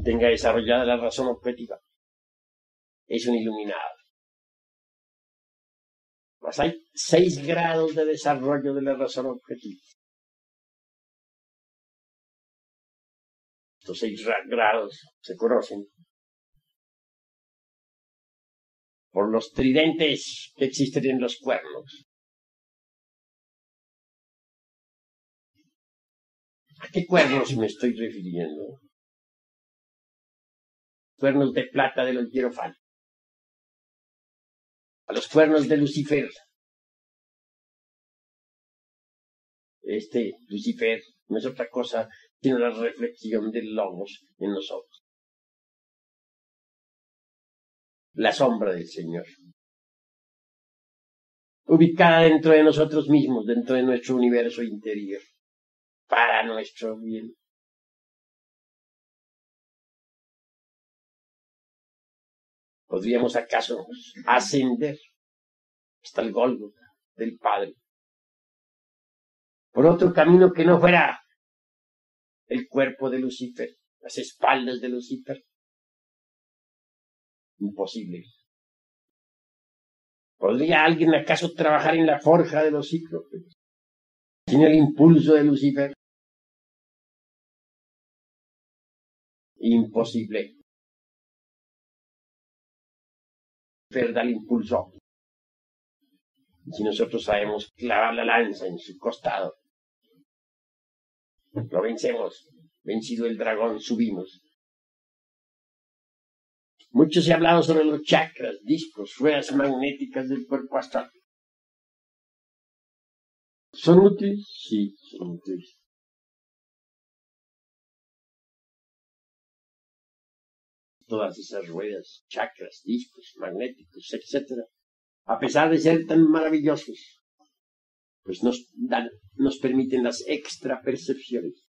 quien tenga desarrollada la razón objetiva es un iluminado. Mas hay 6 grados de desarrollo de la razón objetiva. Estos 6 grados se conocen por los tridentes que existen en los cuernos. ¿A qué cuernos me estoy refiriendo? Cuernos de plata de los hierofantes, a los cuernos de Lucifer. Este Lucifer no es otra cosa sino la reflexión del Logos en nosotros, la sombra del Señor, ubicada dentro de nosotros mismos, dentro de nuestro universo interior, para nuestro bien. ¿Podríamos acaso ascender hasta el gólgota del Padre por otro camino que no fuera el cuerpo de Lucifer, las espaldas de Lucifer? Imposible. ¿Podría alguien acaso trabajar en la forja de los cíclopes sin el impulso de Lucifer? Imposible. Lucifer da el impulso. Si nosotros sabemos clavar la lanza en su costado, lo vencemos. Vencido el dragón, subimos. Mucho se ha hablado sobre los chakras, discos, ruedas magnéticas del cuerpo astral. ¿Son útiles? Sí, son útiles. Todas esas ruedas, chakras, discos magnéticos, etc., a pesar de ser tan maravillosos, pues nos permiten las extra percepciones.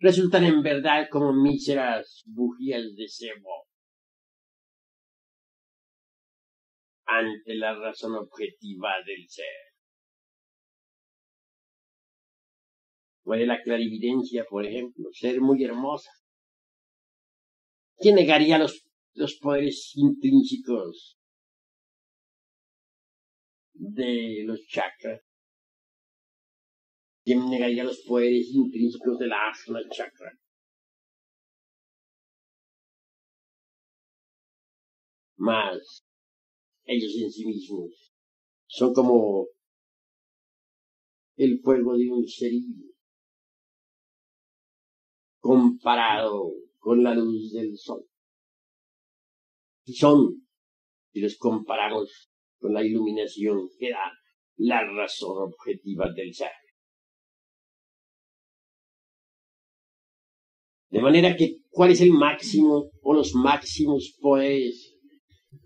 Resultan en verdad como míseras bujías de cebo ante la razón objetiva del ser. Puede la clarividencia, por ejemplo, ser muy hermosa. ¿Quién negaría los poderes intrínsecos de los chakras? ¿Quién negaría los poderes intrínsecos de la ajna chakra? Mas ellos en sí mismos son como el fuego de un cerillo comparado con la luz del sol. Y son, si los comparamos con la iluminación que da la razón objetiva del ser. De manera que, ¿cuál es el máximo o los máximos poderes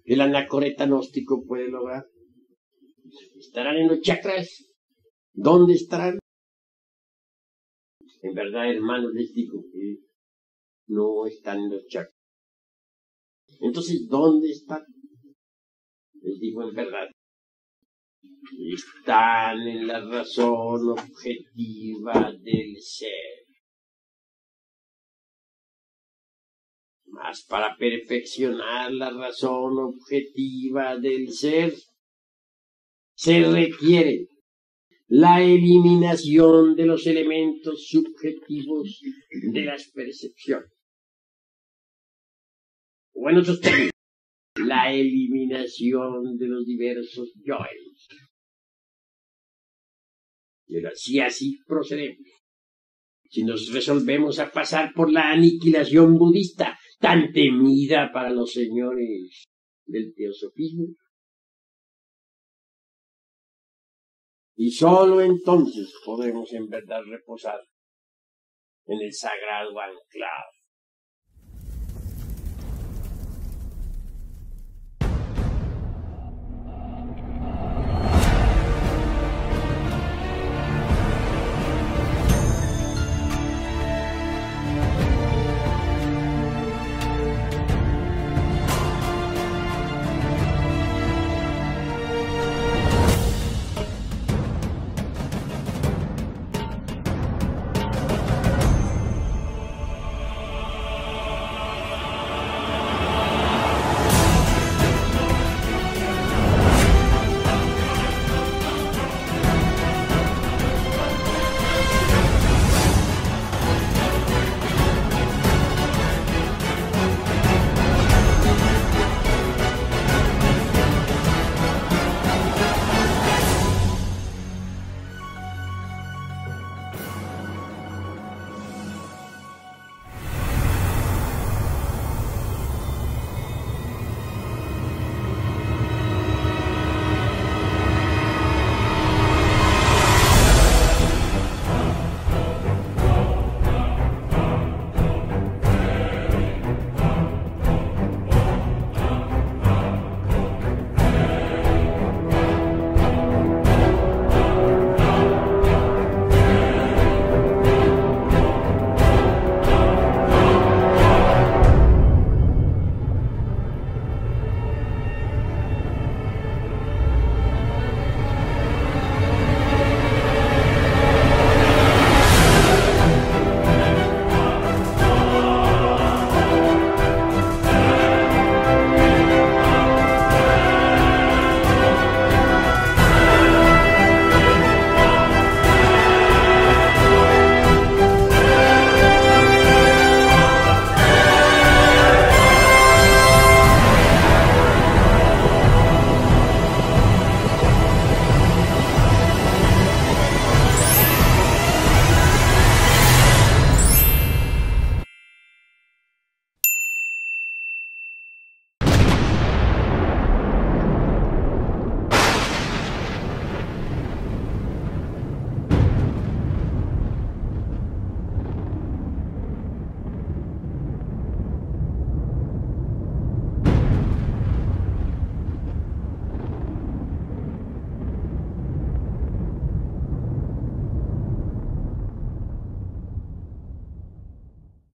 que el anacoreta gnóstico puede lograr? ¿Estarán en los chakras? ¿Dónde estarán? En verdad, hermanos, les digo que no están en los chakras. Entonces, ¿dónde están? Les digo en verdad, están en la razón objetiva del ser. Mas para perfeccionar la razón objetiva del ser, se requiere la eliminación de los elementos subjetivos de las percepciones. O en otros términos, la eliminación de los diversos yoes. Pero así procedemos. Si nos resolvemos a pasar por la aniquilación budista, tan temida para los señores del teosofismo. Y solo entonces podremos en verdad reposar en el sagrado anclado